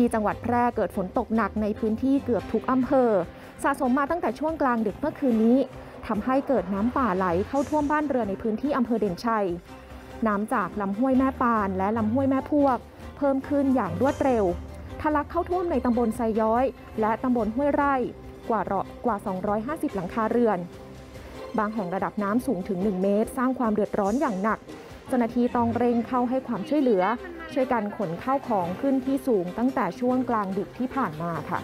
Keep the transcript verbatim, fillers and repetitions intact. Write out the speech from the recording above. ที่จังหวัดแพร่เกิดฝนตกหนักในพื้นที่เกือบทุกอำเภอสะสมมาตั้งแต่ช่วงกลางดึกเมื่อคืนนี้ทำให้เกิดน้ำป่าไหลเข้าท่วมบ้านเรือนในพื้นที่อำเภอเด่นชัยน้ำจากลำห้วยแม่ปานและลำห้วยแม่พวกเพิ่มขึ้นอย่างรวดเร็วทะลักเข้าท่วมในตำบลไซย้อยและตำบลห้วยไร่กว่าร้อยกว่าสองร้อยห้าสิบหลังคาเรือนบางแห่งระดับน้ำสูงถึงหนึ่งเมตรสร้างความเดือดร้อนอย่างหนักเจ้าหน้าที่ต้องเร่งเข้าให้ความช่วยเหลือช่วยกันขนข้าวของขึ้นที่สูงตั้งแต่ช่วงกลางดึกที่ผ่านมาค่ะ